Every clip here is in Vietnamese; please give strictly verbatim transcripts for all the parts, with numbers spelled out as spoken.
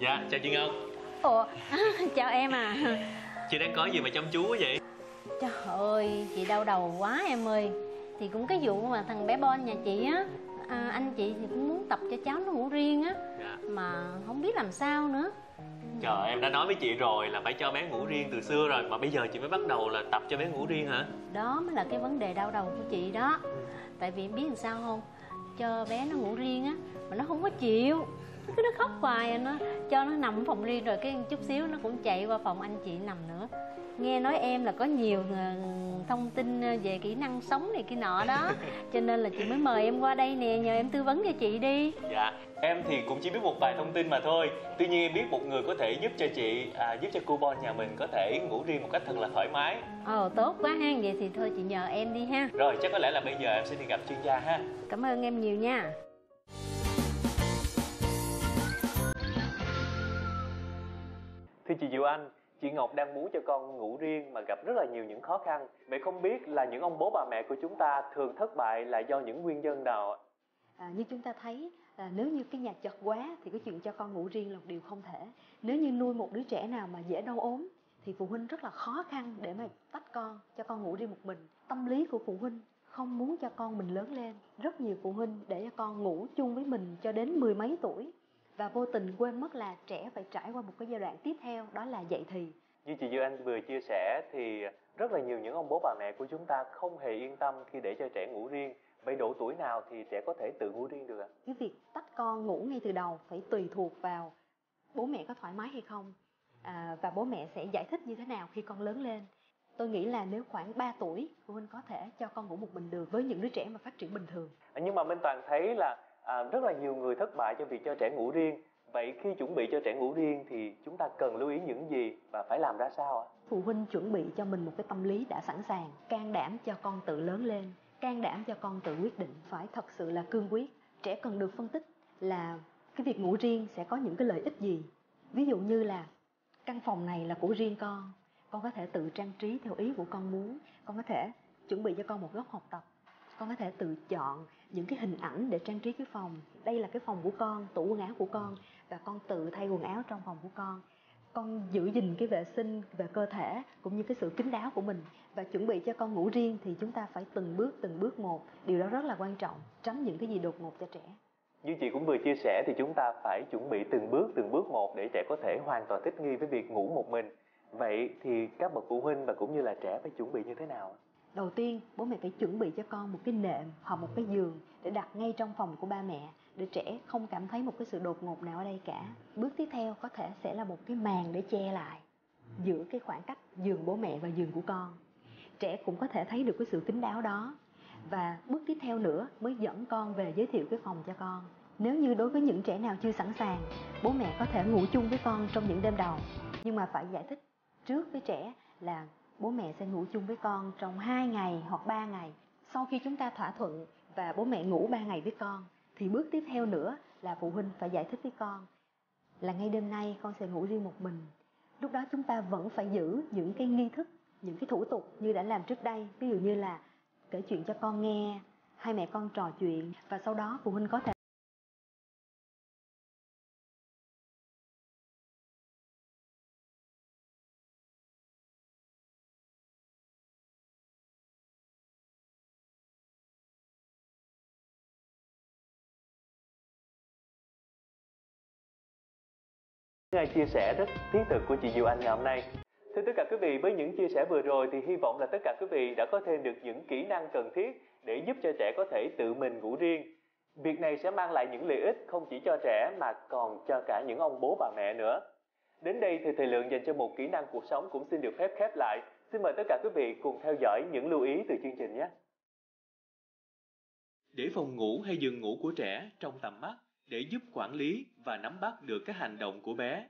Dạ, chào chị Ngân. Ủa, chào em à. Chị đang có gì mà chăm chú quá vậy? Trời ơi, chị đau đầu quá em ơi. Thì cũng cái vụ mà thằng bé Bon nhà chị á, à, anh chị thì cũng muốn tập cho cháu nó ngủ riêng á. Dạ. Mà không biết làm sao nữa. Trời, em đã nói với chị rồi là phải cho bé ngủ riêng từ xưa rồi. Mà bây giờ chị mới bắt đầu là tập cho bé ngủ riêng hả? Đó mới là cái vấn đề đau đầu của chị đó. Tại vì em biết làm sao không? Cho bé nó ngủ riêng á, mà nó không có chịu. Cứ nó khóc hoài, nó cho nó nằm ở phòng riêng rồi cái chút xíu nó cũng chạy qua phòng anh chị nằm nữa. Nghe nói em là có nhiều thông tin về kỹ năng sống này kia nọ đó, cho nên là chị mới mời em qua đây nè, nhờ em tư vấn cho chị đi. Dạ, em thì cũng chỉ biết một vài thông tin mà thôi. Tuy nhiên em biết một người có thể giúp cho chị, à, giúp cho cô Bon nhà mình có thể ngủ riêng một cách thật là thoải mái. Ồ, tốt quá ha, vậy thì thôi chị nhờ em đi ha. Rồi, chắc có lẽ là bây giờ em sẽ đi gặp chuyên gia ha. Cảm ơn em nhiều nha. Thưa chị Diệu Anh, chị Ngọc đang muốn cho con ngủ riêng mà gặp rất là nhiều những khó khăn. Vậy không biết là những ông bố bà mẹ của chúng ta thường thất bại là do những nguyên nhân nào? À, như chúng ta thấy, à, nếu như cái nhà chật quá thì cái chuyện cho con ngủ riêng là một điều không thể. Nếu như nuôi một đứa trẻ nào mà dễ đau ốm thì phụ huynh rất là khó khăn để mà tách con, cho con ngủ riêng một mình. Tâm lý của phụ huynh không muốn cho con mình lớn lên. Rất nhiều phụ huynh để cho con ngủ chung với mình cho đến mười mấy tuổi. Và vô tình quên mất là trẻ phải trải qua một cái giai đoạn tiếp theo, đó là dậy thì. Như chị Diệu Anh vừa chia sẻ thì rất là nhiều những ông bố bà mẹ của chúng ta không hề yên tâm khi để cho trẻ ngủ riêng. Vậy độ tuổi nào thì trẻ có thể tự ngủ riêng được ạ? Cái việc tách con ngủ ngay từ đầu phải tùy thuộc vào bố mẹ có thoải mái hay không, à, và bố mẹ sẽ giải thích như thế nào khi con lớn lên. Tôi nghĩ là nếu khoảng ba tuổi, phụ huynh có thể cho con ngủ một mình được với những đứa trẻ mà phát triển bình thường. À, nhưng mà Minh Toàn thấy là À, rất là nhiều người thất bại cho việc cho trẻ ngủ riêng. Vậy khi chuẩn bị cho trẻ ngủ riêng thì chúng ta cần lưu ý những gì và phải làm ra sao ạ? Phụ huynh chuẩn bị cho mình một cái tâm lý đã sẵn sàng, can đảm cho con tự lớn lên, can đảm cho con tự quyết định, phải thật sự là cương quyết. Trẻ cần được phân tích là cái việc ngủ riêng sẽ có những cái lợi ích gì. Ví dụ như là căn phòng này là của riêng con, con có thể tự trang trí theo ý của con muốn, con có thể chuẩn bị cho con một góc học tập, con có thể tự chọn những cái hình ảnh để trang trí cái phòng. Đây là cái phòng của con, tủ quần áo của con và con tự thay quần áo trong phòng của con. Con giữ gìn cái vệ sinh về cơ thể cũng như cái sự kín đáo của mình. Và chuẩn bị cho con ngủ riêng thì chúng ta phải từng bước từng bước một. Điều đó rất là quan trọng, tránh những cái gì đột ngột cho trẻ. Như chị cũng vừa chia sẻ thì chúng ta phải chuẩn bị từng bước từng bước một để trẻ có thể hoàn toàn thích nghi với việc ngủ một mình. Vậy thì các bậc phụ huynh và cũng như là trẻ phải chuẩn bị như thế nào? Đầu tiên, bố mẹ phải chuẩn bị cho con một cái nệm hoặc một cái giường để đặt ngay trong phòng của ba mẹ, để trẻ không cảm thấy một cái sự đột ngột nào ở đây cả. Bước tiếp theo có thể sẽ là một cái màn để che lại giữa cái khoảng cách giường bố mẹ và giường của con. Trẻ cũng có thể thấy được cái sự kín đáo đó. Và bước tiếp theo nữa mới dẫn con về giới thiệu cái phòng cho con. Nếu như đối với những trẻ nào chưa sẵn sàng, bố mẹ có thể ngủ chung với con trong những đêm đầu. Nhưng mà phải giải thích trước với trẻ là bố mẹ sẽ ngủ chung với con trong hai ngày hoặc ba ngày. Sau khi chúng ta thỏa thuận và bố mẹ ngủ ba ngày với con, thì bước tiếp theo nữa là phụ huynh phải giải thích với con là ngay đêm nay con sẽ ngủ riêng một mình. Lúc đó chúng ta vẫn phải giữ những cái nghi thức, những cái thủ tục như đã làm trước đây. Ví dụ như là kể chuyện cho con nghe, hai mẹ con trò chuyện và sau đó phụ huynh có thể nghe chia sẻ rất thiết thực của chị Diệu Anh ngày hôm nay. Thưa tất cả quý vị, với những chia sẻ vừa rồi thì hy vọng là tất cả quý vị đã có thêm được những kỹ năng cần thiết để giúp cho trẻ có thể tự mình ngủ riêng. Việc này sẽ mang lại những lợi ích không chỉ cho trẻ mà còn cho cả những ông bố bà mẹ nữa. Đến đây thì thời lượng dành cho một kỹ năng cuộc sống cũng xin được phép khép lại. Xin mời tất cả quý vị cùng theo dõi những lưu ý từ chương trình nhé. Để phòng ngủ hay giường ngủ của trẻ trong tầm mắt, để giúp quản lý và nắm bắt được các hành động của bé.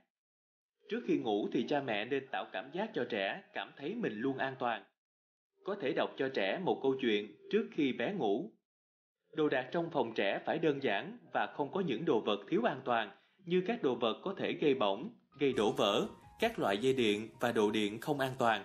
Trước khi ngủ thì cha mẹ nên tạo cảm giác cho trẻ cảm thấy mình luôn an toàn. Có thể đọc cho trẻ một câu chuyện trước khi bé ngủ. Đồ đạc trong phòng trẻ phải đơn giản và không có những đồ vật thiếu an toàn như các đồ vật có thể gây bỏng, gây đổ vỡ, các loại dây điện và đồ điện không an toàn.